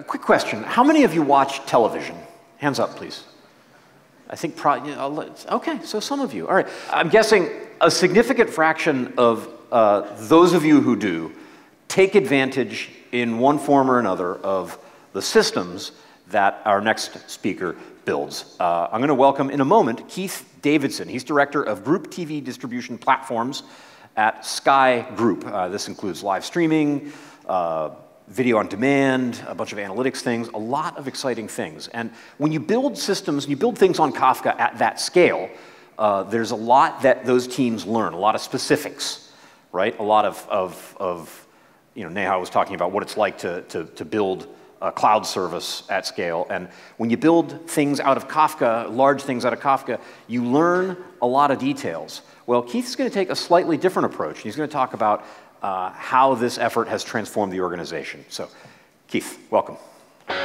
A quick question. How many of you watch television? Hands up, please. I think probably, okay, so some of you. All right. I'm guessing a significant fraction of those of you who do take advantage in one form or another of the systems that our next speaker builds. I'm going to welcome in a moment Keith Davidson. He's director of Group TV Distribution Platforms at Sky Group. This includes live streaming, video on demand, a bunch of analytics things, a lot of exciting things. And when you build systems, you build things on Kafka at that scale, there's a lot that those teams learn, a lot of specifics, right? A lot of you know, Neha was talking about what it's like to build a cloud service at scale. And when you build things out of Kafka, large things out of Kafka, you learn a lot of details. Well, Keith's going to take a slightly different approach. He's going to talk about how this effort has transformed the organization. So, Keith, welcome. Good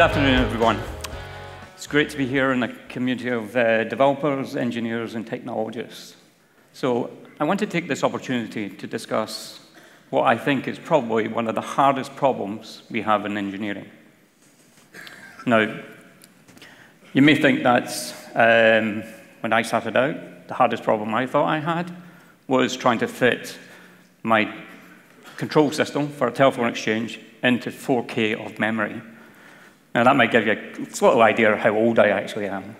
afternoon, everyone. It's great to be here in a community of developers, engineers, and technologists. So, I want to take this opportunity to discuss what I think is probably one of the hardest problems we have in engineering. Now, you may think that's, when I started out, the hardest problem I thought I had was trying to fit my control system for a telephone exchange into 4K of memory. Now, that might give you a little idea of how old I actually am.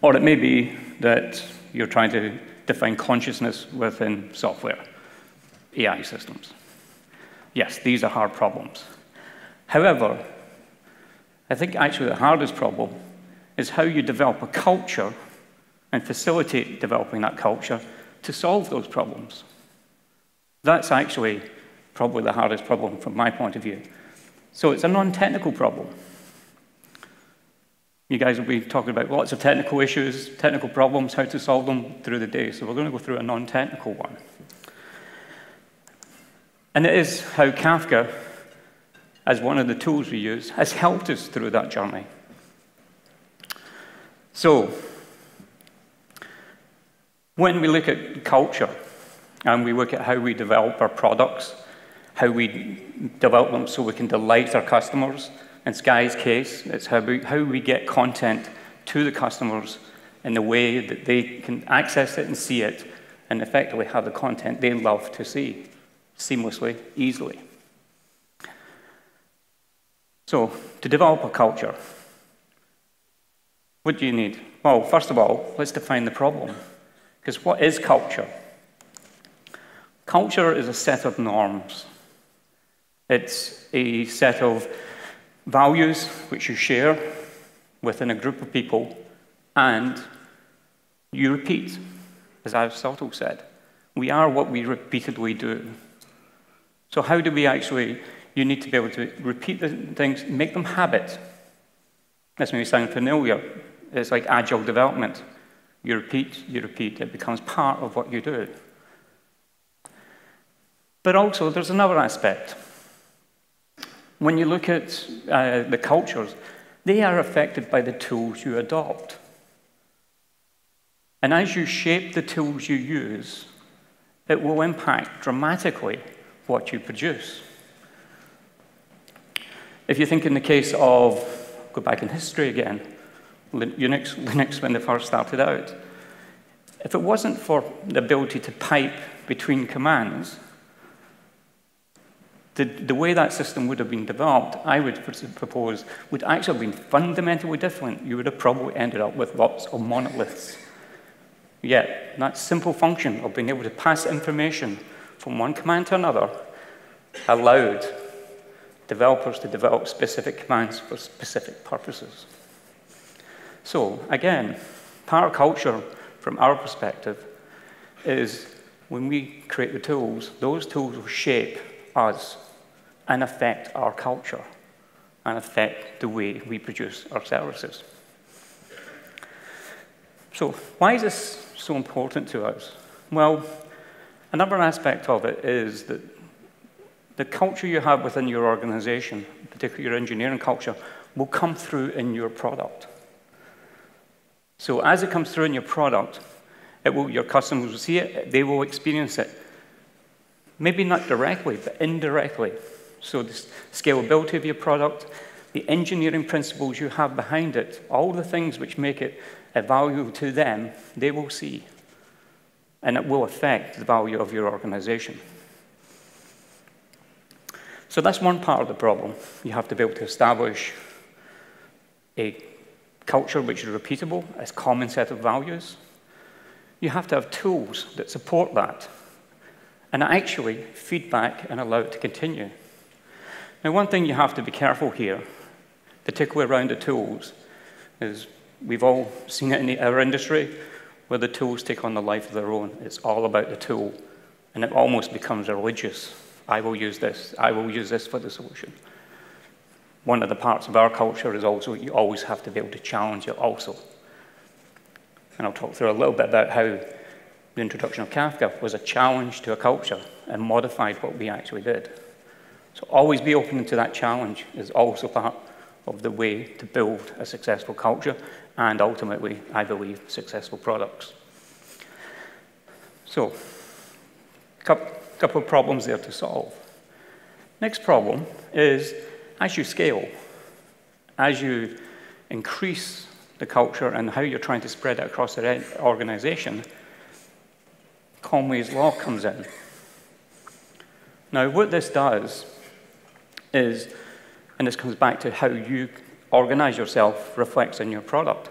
Or it may be that you're trying to define consciousness within software, AI systems. Yes, these are hard problems. However, I think actually the hardest problem is how you develop a culture and facilitate developing that culture to solve those problems. That's actually probably the hardest problem from my point of view. So it's a non-technical problem. You guys will be talking about lots of technical issues, technical problems, how to solve them through the day. So we're going to go through a non-technical one. And it is how Kafka, as one of the tools we use, has helped us through that journey. So, when we look at culture, and we look at how we develop our products, how we develop them so we can delight our customers, in Sky's case, it's how we get content to the customers in the way that they can access it and see it, and effectively have the content they love to see, seamlessly, easily. So, to develop a culture, what do you need? Well, first of all, let's define the problem. Because what is culture? Culture is a set of norms. It's a set of values which you share within a group of people, and you repeat. As Aristotle said, we are what we repeatedly do. So how do we actually... You need to be able to repeat the things, make them habits. This may sound familiar. It's like agile development. You repeat, it becomes part of what you do. But also, there's another aspect. When you look at the cultures, they are affected by the tools you adopt. And as you shape the tools you use, it will impact dramatically what you produce. If you think in the case of, go back in history again, Linux when they first started out, if it wasn't for the ability to pipe between commands, the way that system would have been developed, I would propose, would actually have been fundamentally different. You would have probably ended up with lots of monoliths. Yet, that simple function of being able to pass information from one command to another allowed developers to develop specific commands for specific purposes. So, again, part of culture, from our perspective, is when we create the tools, those tools will shape us and affect our culture and affect the way we produce our services. So, why is this so important to us? Well, another aspect of it is that the culture you have within your organization, particularly your engineering culture, will come through in your product. So as it comes through in your product, it will, your customers will see it, they will experience it. Maybe not directly, but indirectly. So the scalability of your product, the engineering principles you have behind it, all the things which make it valuable to them, they will see. And it will affect the value of your organization. So that's one part of the problem. You have to be able to establish a culture which is repeatable, a common set of values. You have to have tools that support that and actually feedback and allow it to continue. Now, one thing you have to be careful here, particularly around the tools, is we've all seen it in our industry where the tools take on the life of their own. It's all about the tool, and it almost becomes religious. I will use this. I will use this for the solution. One of the parts of our culture is also you always have to be able to challenge it also. And I'll talk through a little bit about how the introduction of Kafka was a challenge to a culture and modified what we actually did. So always be open to that challenge is also part of the way to build a successful culture and ultimately, I believe, successful products. So a couple of problems there to solve. Next problem is as you scale, as you increase the culture and how you're trying to spread it across the organization, Conway's Law comes in. Now, what this does is, and this comes back to how you organize yourself reflects on your product.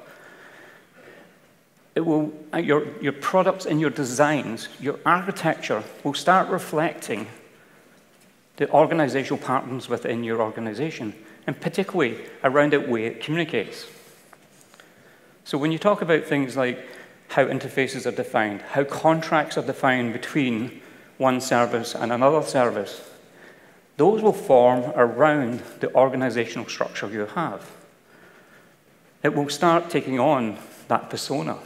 It will, your products and your designs, your architecture will start reflecting the organizational patterns within your organization, and particularly around the way it communicates. So when you talk about things like how interfaces are defined, how contracts are defined between one service and another service, those will form around the organizational structure you have. It will start taking on that persona.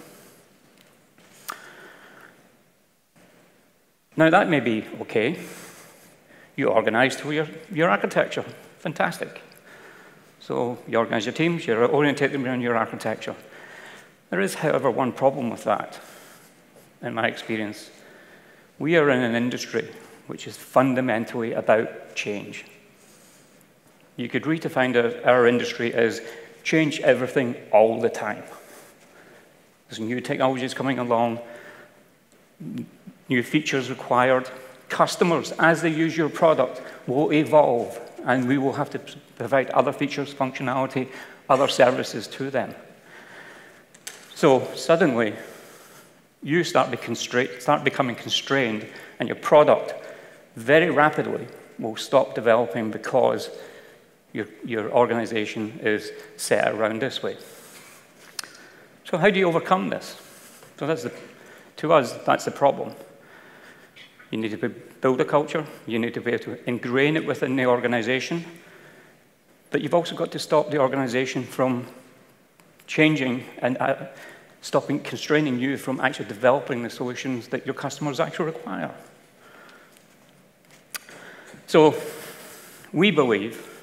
Now, that may be okay. You organize through your architecture. Fantastic. So you organize your teams, you orientate them around your architecture. There is, however, one problem with that, in my experience. We are in an industry which is fundamentally about change. You could redefine our industry as change everything all the time. There's new technologies coming along, new features required. Customers, as they use your product, will evolve, and we will have to provide other features, functionality, other services to them. So suddenly, you start becoming constrained, and your product very rapidly will stop developing because your organization is set around this way. So how do you overcome this? So that's to us, that's the problem. You need to build a culture. You need to be able to ingrain it within the organization. But you've also got to stop the organization from changing and constraining you from actually developing the solutions that your customers actually require. So we believe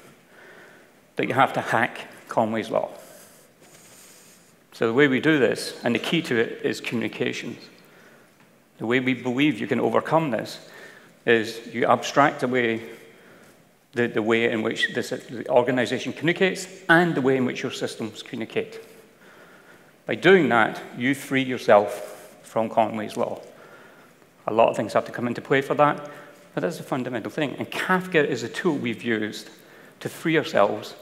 that you have to hack Conway's Law. So the way we do this, and the key to it, is communications. The way we believe you can overcome this is you abstract away the way in which the organization communicates and the way in which your systems communicate. By doing that, you free yourself from Conway's Law. A lot of things have to come into play for that, but that's a fundamental thing. And Kafka is a tool we've used to free ourselves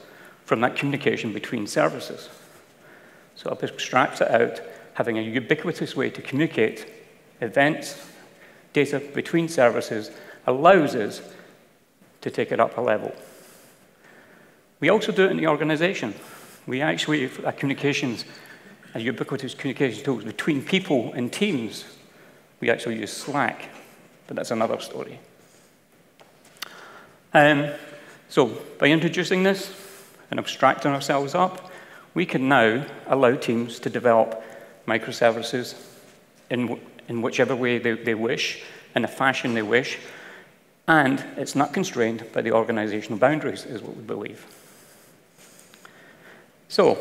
from that communication between services. So it extracts it out, having a ubiquitous way to communicate events, data between services, allows us to take it up a level. We also do it in the organization. We actually have communications, a ubiquitous communication tools between people and teams. We actually use Slack, but that's another story. So by introducing this and abstracting ourselves up, we can now allow teams to develop microservices in whichever way they wish, in the fashion they wish, and it's not constrained by the organizational boundaries, is what we believe. So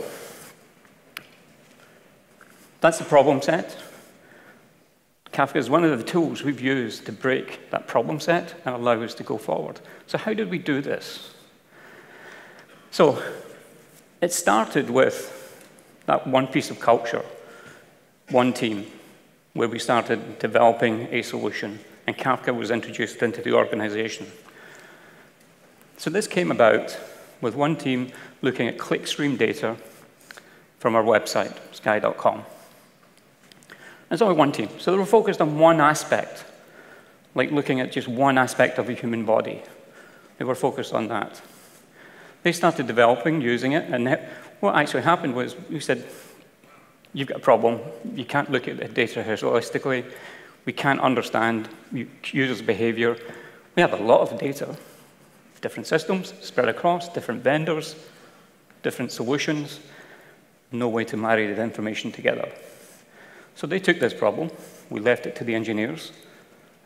that's the problem set. Kafka is one of the tools we've used to break that problem set and allow us to go forward. So how did we do this? So it started with that one piece of culture, one team, where we started developing a solution, and Kafka was introduced into the organization. So this came about with one team looking at clickstream data from our website, sky.com. It's only one team, so they were focused on one aspect, like looking at just one aspect of the human body. They were focused on that. They started developing, using it, and what actually happened was we said, you've got a problem. You can't look at the data holistically. We can't understand users' behavior. We have a lot of data, different systems spread across, different vendors, different solutions. No way to marry the information together. So they took this problem. We left it to the engineers,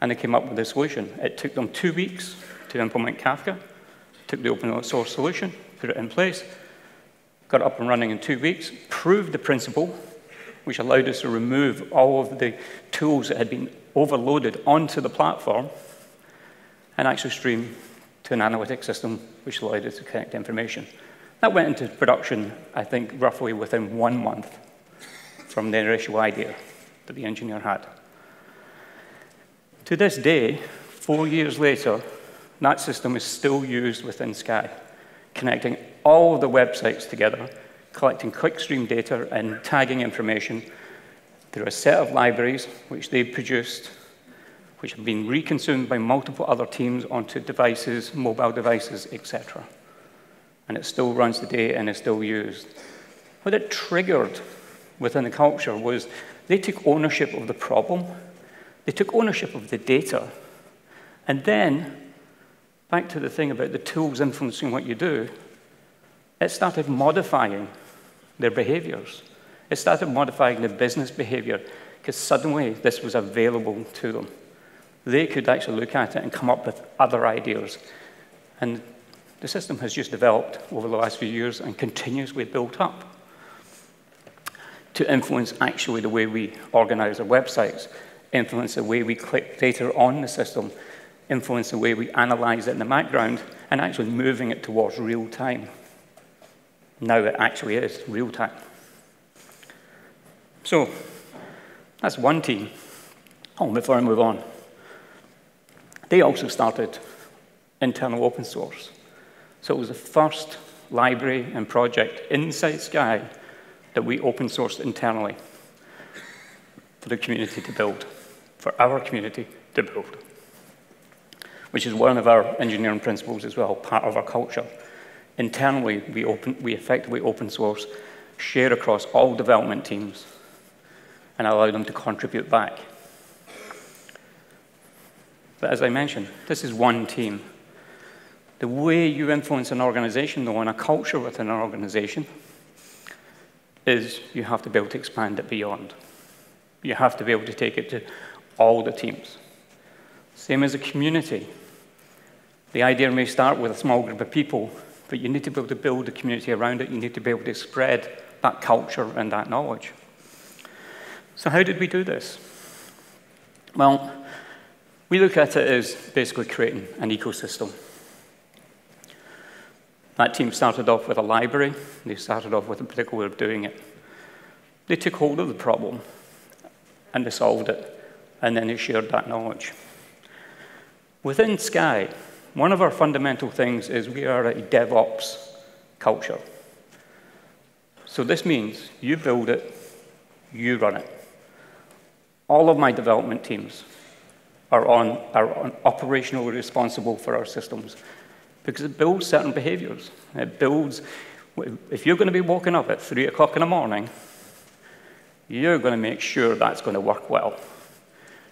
and they came up with a solution. It took them 2 weeks to implement Kafka, took the open source solution, put it in place, got it up and running in 2 weeks, proved the principle, which allowed us to remove all of the tools that had been overloaded onto the platform, and actually stream to an analytic system, which allowed us to connect information. That went into production, I think, roughly within 1 month from the initial idea that the engineer had. To this day, 4 years later, that system is still used within Sky, connecting all of the websites together, collecting clickstream data and tagging information through a set of libraries which they produced, which have been reconsumed by multiple other teams onto devices, mobile devices, etc. And it still runs today and is still used. What it triggered within the culture was they took ownership of the problem, they took ownership of the data, and then, back to the thing about the tools influencing what you do, it started modifying their behaviors. It started modifying their business behavior, because suddenly this was available to them. They could actually look at it and come up with other ideas. And the system has just developed over the last few years and continuously built up to influence actually the way we organize our websites, influence the way we click data on the system, influence the way we analyze it in the background, and actually moving it towards real time. Now it actually is real time. So that's one team. Oh, before I move on, they also started internal open source. So it was the first library and project inside Sky that we open sourced internally for the community to build, for our community to build, which is one of our engineering principles as well, part of our culture. Internally, we effectively open source, share across all development teams, and allow them to contribute back. But as I mentioned, this is one team. The way you influence an organization, though, and a culture within an organization, is you have to be able to expand it beyond. You have to be able to take it to all the teams. Same as a community. The idea may start with a small group of people, but you need to be able to build a community around it. You need to be able to spread that culture and that knowledge. So how did we do this? Well, we look at it as basically creating an ecosystem. That team started off with a library. They started off with a particular way of doing it. They took hold of the problem, and they solved it, and then they shared that knowledge. Within Sky, one of our fundamental things is we are a DevOps culture. So this means you build it, you run it. All of my development teams are operationally responsible for our systems because it builds certain behaviors. It builds, if you're going to be waking up at 3 o'clock in the morning, you're going to make sure that's going to work well.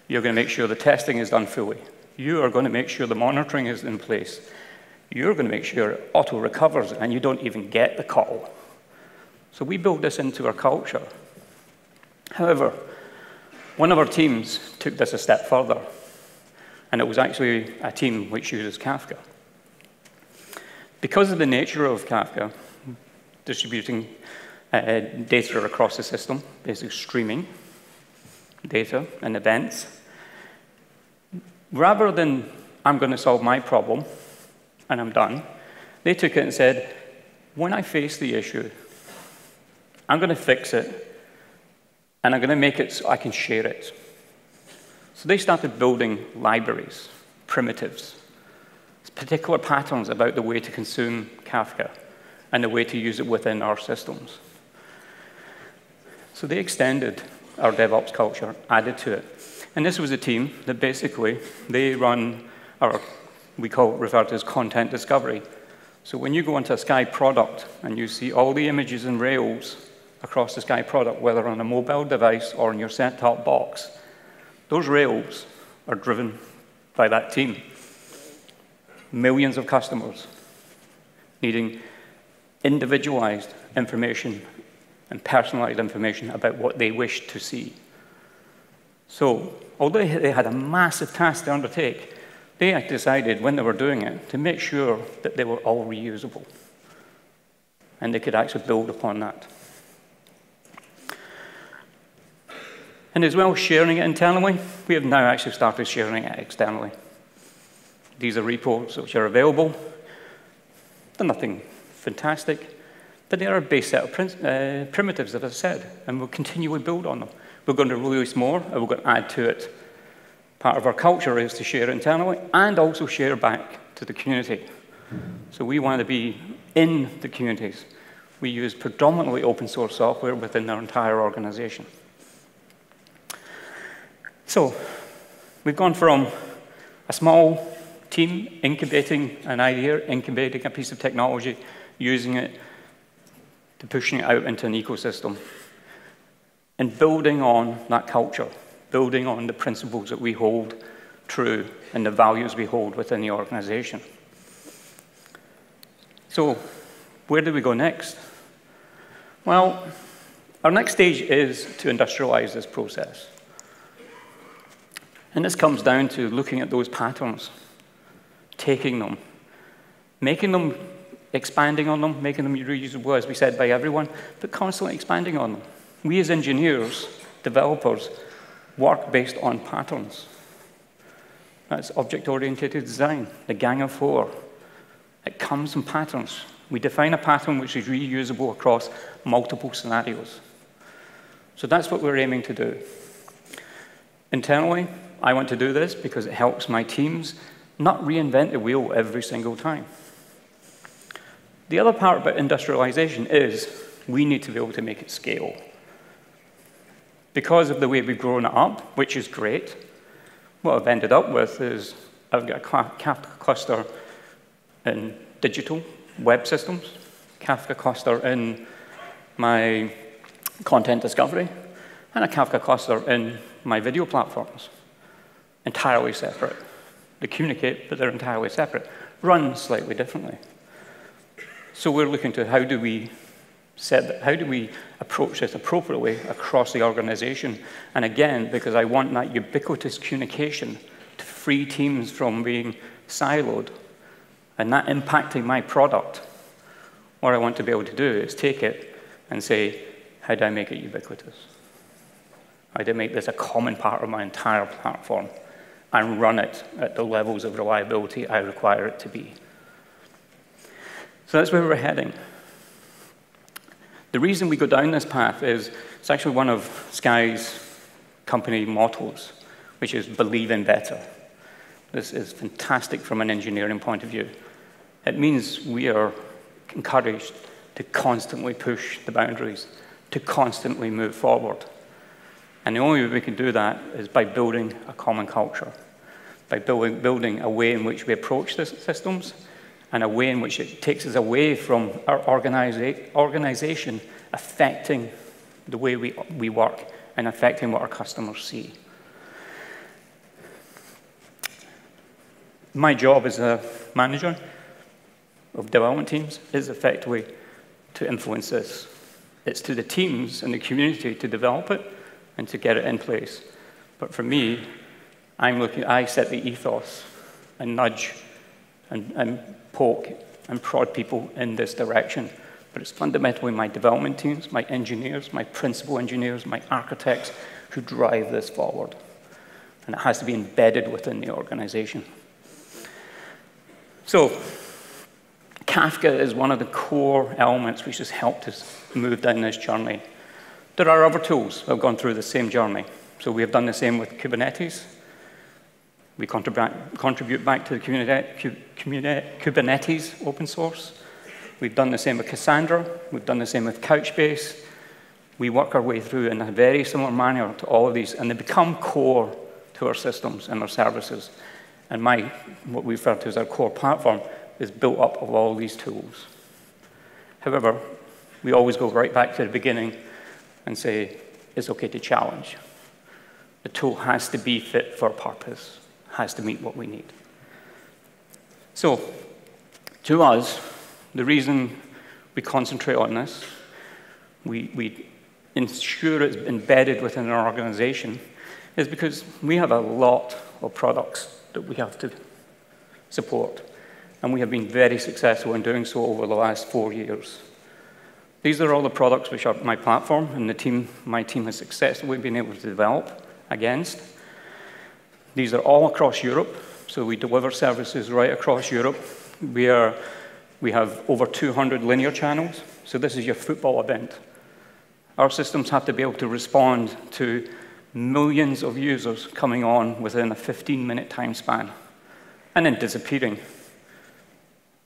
You're going to make sure the testing is done fully. You are going to make sure the monitoring is in place. You're going to make sure it auto-recovers and you don't even get the call. So we build this into our culture. However, one of our teams took this a step further, and it was actually a team which uses Kafka. Because of the nature of Kafka, distributing data across the system, basically streaming data and events. Rather than, I'm going to solve my problem, and I'm done, they took it and said, when I face the issue, I'm going to fix it, and I'm going to make it so I can share it. So they started building libraries, primitives, particular patterns about the way to consume Kafka and the way to use it within our systems. So they extended our DevOps culture, added to it. And this was a team that basically, they run our, referred to as content discovery. So when you go into a Sky product and you see all the images and Rails across the Sky product, whether on a mobile device or in your set-top box, those Rails are driven by that team. Millions of customers needing individualized information and personalized information about what they wish to see. So although they had a massive task to undertake, they had decided when they were doing it to make sure that they were all reusable and they could actually build upon that. And as well, sharing it internally, we have now actually started sharing it externally. These are repos which are available. They're nothing fantastic, but they are a base set of primitives, as I said, and we'll continually build on them. We're going to release more, and we're going to add to it. Part of our culture is to share internally and also share back to the community. So we want to be in the communities. We use predominantly open source software within our entire organization. So we've gone from a small team incubating an idea, incubating a piece of technology, using it, to pushing it out into an ecosystem, and building on that culture, building on the principles that we hold true and the values we hold within the organization. So where do we go next? Well, our next stage is to industrialize this process. And this comes down to looking at those patterns, taking them, making them, expanding on them, making them reusable, as we said, by everyone, but constantly expanding on them. We as engineers, developers, work based on patterns. That's object-oriented design, the Gang of Four. It comes from patterns. We define a pattern which is reusable across multiple scenarios. So that's what we're aiming to do. Internally, I want to do this because it helps my teams not reinvent the wheel every single time. The other part about industrialization is we need to be able to make it scale. Because of the way we've grown it up, which is great, what I've ended up with is I've got a Kafka cluster in digital web systems, Kafka cluster in my content discovery, and a Kafka cluster in my video platforms, entirely separate. They communicate, but they're entirely separate, run slightly differently. So we're looking to how do we approach this appropriately across the organization? And again, because I want that ubiquitous communication to free teams from being siloed and not impacting my product, what I want to be able to do is take it and say, how do I make it ubiquitous? How do I make this a common part of my entire platform and run it at the levels of reliability I require it to be? So that's where we're heading. The reason we go down this path is it's actually one of Sky's company mottos, which is believe in better. This is fantastic from an engineering point of view. It means we are encouraged to constantly push the boundaries, to constantly move forward. And the only way we can do that is by building a common culture, by building a way in which we approach the systems, and a way in which it takes us away from our organization affecting the way we work and affecting what our customers see. My job as a manager of development teams is effectively to influence this. It's to the teams and the community to develop it and to get it in place. But for me, I set the ethos and nudge and poke and prod people in this direction but it's fundamentally my development teams, my engineers, my principal engineers, my architects who drive this forward. And it has to be embedded within the organization. So Kafka is one of the core elements which has helped us move down this journey. There are other tools that have gone through the same journey. So we have done the same with Kubernetes. We contribute back to the Kubernetes open source. We've done the same with Cassandra. We've done the same with Couchbase. We work our way through in a very similar manner to all of these, and they become core to our systems and our services. And what we refer to as our core platform is built up of all these tools. However, we always go right back to the beginning and say, it's okay to challenge. The tool has to be fit for purpose, has to meet what we need. So, to us, the reason we concentrate on this, we ensure it's embedded within our organization, is because we have a lot of products that we have to support. And we have been very successful in doing so over the last 4 years. These are all the products which are my platform and my team has successfully been able to develop against. These are all across Europe, so we deliver services right across Europe. We have over 200 linear channels, so this is your football event. Our systems have to be able to respond to millions of users coming on within a 15-minute time span, and then disappearing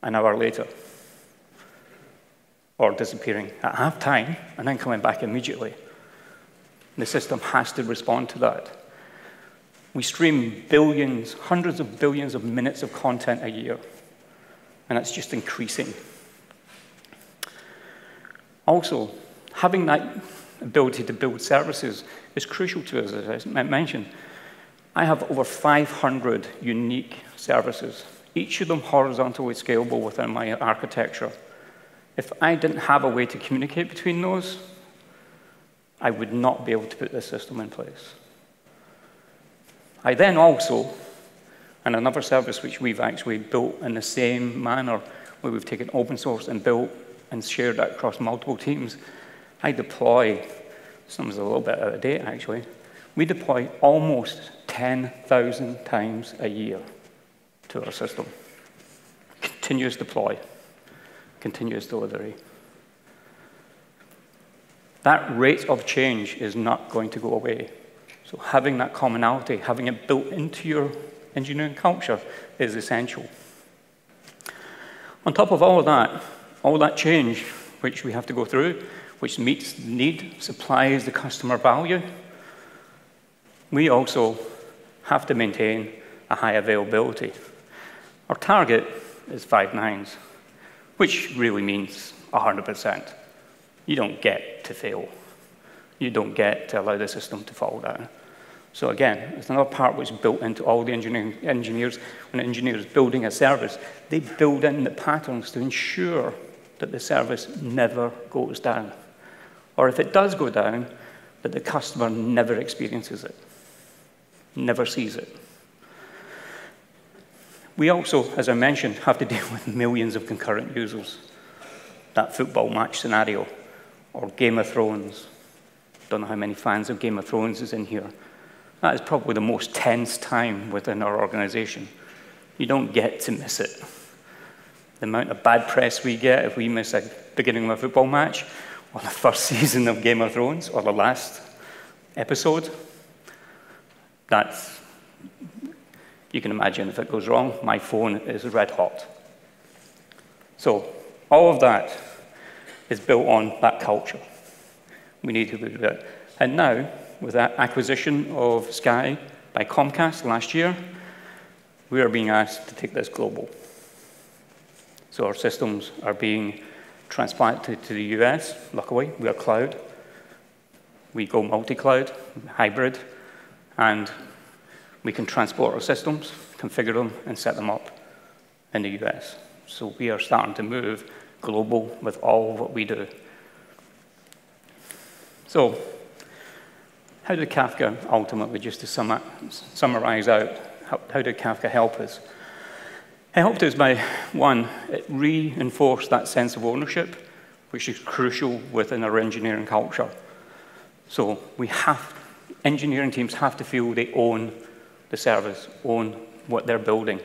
an hour later, or disappearing at halftime, and then coming back immediately. The system has to respond to that. We stream billions, hundreds of billions of minutes of content a year, and that's just increasing. Also, having that ability to build services is crucial to us, as I mentioned. I have over 500 unique services, each of them horizontally scalable within my architecture. If I didn't have a way to communicate between those, I would not be able to put this system in place. I then also, and another service which we've actually built in the same manner, where we've taken open source and built and shared that across multiple teams, I deploy, some is a little bit out of date actually, we deploy almost 10,000 times a year to our system. Continuous deploy, continuous delivery. That rate of change is not going to go away. So having that commonality, having it built into your engineering culture is essential. On top of all that change which we have to go through, which meets the need, supplies the customer value, we also have to maintain a high availability. Our target is 5 nines, which really means 100%. You don't get to fail. You don't get to allow the system to fall down. So again, it's another part which is built into all the engineers. When an engineer is building a service, they build in the patterns to ensure that the service never goes down. Or if it does go down, that the customer never experiences it, never sees it. We also, as I mentioned, have to deal with millions of concurrent users. That football match scenario, or Game of Thrones. Don't know how many fans of Game of Thrones is in here. That is probably the most tense time within our organization. You don't get to miss it. The amount of bad press we get if we miss a beginning of a football match, or the first season of Game of Thrones, or the last episode, that's, you can imagine if it goes wrong, my phone is red hot. So, all of that is built on that culture. We need to do that. And now, with that acquisition of Sky by Comcast last year, we are being asked to take this global. So our systems are being transplanted to the US, luckily. We are cloud. We go multi-cloud, hybrid, and we can transport our systems, configure them, and set them up in the US. So we are starting to move global with all what we do. So, how did Kafka ultimately, just to summarize out, how did Kafka help us? It helped us by, one, it reinforced that sense of ownership, which is crucial within our engineering culture. So we have, engineering teams have to feel they own the service, own what they're building.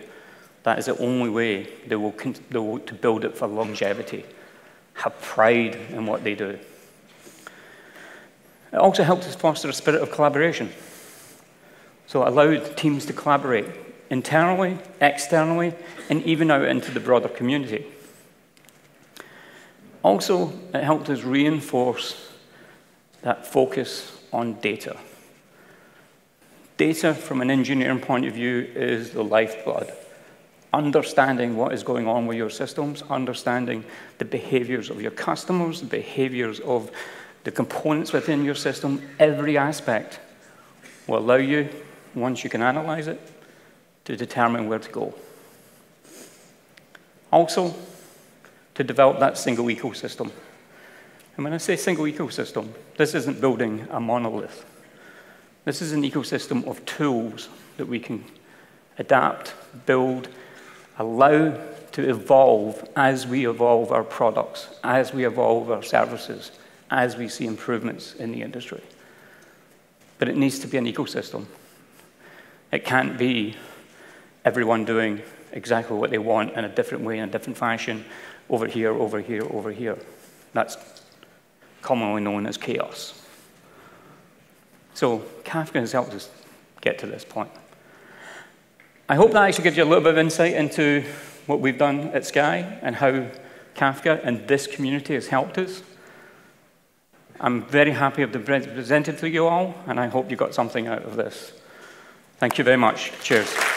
That is the only way they will to build it for longevity, have pride in what they do. It also helps us foster a spirit of collaboration. So it allowed teams to collaborate internally, externally, and even out into the broader community. Also, it helped us reinforce that focus on data. Data, from an engineering point of view, is the lifeblood. Understanding what is going on with your systems, understanding the behaviors of your customers, the behaviors of the components within your system, every aspect will allow you, once you can analyze it, to determine where to go. Also, to develop that single ecosystem. And when I say single ecosystem, this isn't building a monolith. This is an ecosystem of tools that we can adapt, build, allow to evolve as we evolve our products, as we evolve our services, as we see improvements in the industry. But it needs to be an ecosystem. It can't be everyone doing exactly what they want in a different way, in a different fashion, over here, over here, over here. That's commonly known as chaos. So Kafka has helped us get to this point. I hope that actually gives you a little bit of insight into what we've done at Sky and how Kafka and this community has helped us. I'm very happy to have presented to you all, and I hope you got something out of this. Thank you very much. Cheers.